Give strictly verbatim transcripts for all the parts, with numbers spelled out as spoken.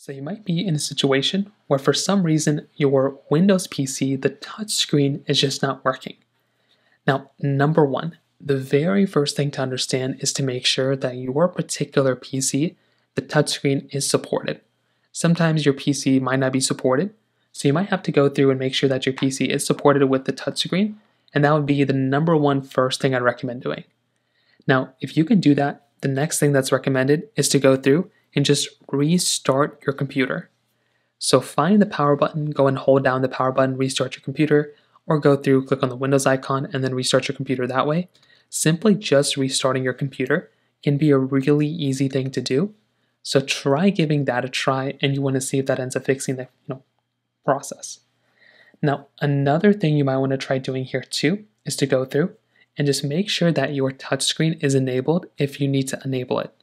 So you might be in a situation where for some reason your Windows P C, the touchscreen is just not working. Now, number one, the very first thing to understand is to make sure that your particular P C, the touchscreen is supported. Sometimes your P C might not be supported, so you might have to go through and make sure that your P C is supported with the touchscreen, and that would be the number one first thing I'd recommend doing. Now, if you can do that, the next thing that's recommended is to go through and just restart your computer. So find the power button, go and hold down the power button, restart your computer, or go through, click on the Windows icon, and then restart your computer that way. Simply just restarting your computer can be a really easy thing to do. So try giving that a try, and you want to see if that ends up fixing the you know, process. Now, another thing you might want to try doing here too is to go through and just make sure that your touchscreen is enabled if you need to enable it.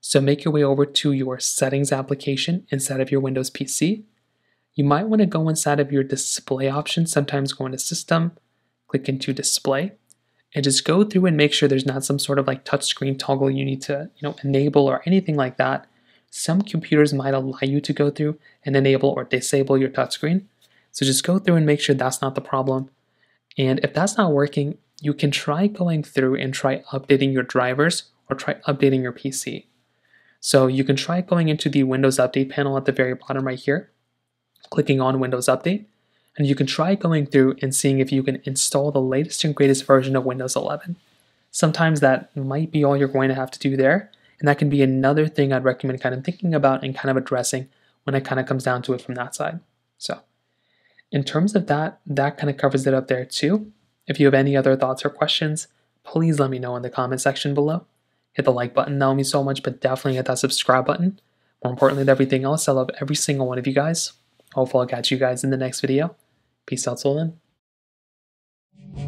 So make your way over to your settings application inside of your Windows P C. You might want to go inside of your display options, sometimes go into system, click into display, and just go through and make sure there's not some sort of like touchscreen toggle you need to you know, enable or anything like that. Some computers might allow you to go through and enable or disable your touchscreen. So just go through and make sure that's not the problem. And if that's not working, you can try going through and try updating your drivers or try updating your P C. So you can try going into the Windows Update panel at the very bottom right here, clicking on Windows Update, and you can try going through and seeing if you can install the latest and greatest version of Windows eleven. Sometimes that might be all you're going to have to do there, and that can be another thing I'd recommend kind of thinking about and kind of addressing when it kind of comes down to it from that side. So in terms of that, that kind of covers it up there too. If you have any other thoughts or questions, please let me know in the comment section below. Hit the like button, that will mean so much, but definitely hit that subscribe button. More importantly than everything else, I love every single one of you guys. Hopefully I'll catch you guys in the next video. Peace out till then.